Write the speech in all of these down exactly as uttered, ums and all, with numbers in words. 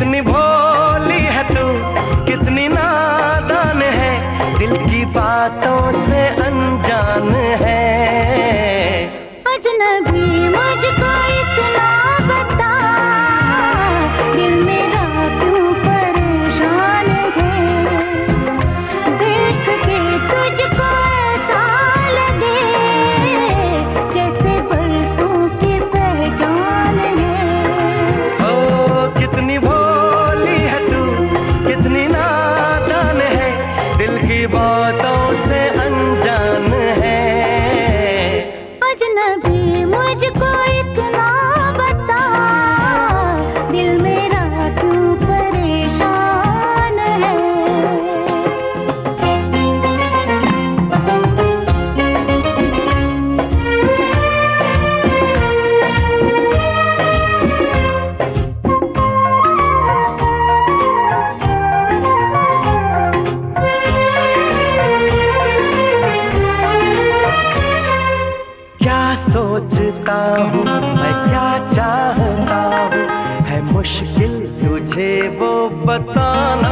कितनी भोली है तू, कितनी नादान है, दिल की बातों से अनजान है। अजनबी मुझको इतना बता, दिल मेरा क्यों परेशान है, देख के तुझको ऐसा लगे जैसे बरसों की पहचान है। ओ कितनी भोली है तू, कितनी नादान है, दिल की बातों से अनजान है। अजनबी मुझको इतना बता, दिल मेरा क्यों परेशान है। सोचता हूँ मैं, क्या चाहता हूँ, है मुश्किल तुझे वो बताना।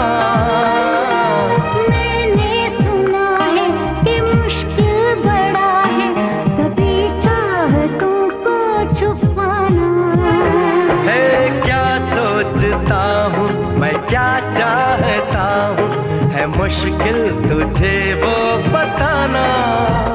मैंने सुना है कि मुश्किल बड़ा है, तभी चाहतों को छुपाना है। क्या सोचता हूँ मैं, क्या चाहता हूँ, है मुश्किल तुझे वो बताना।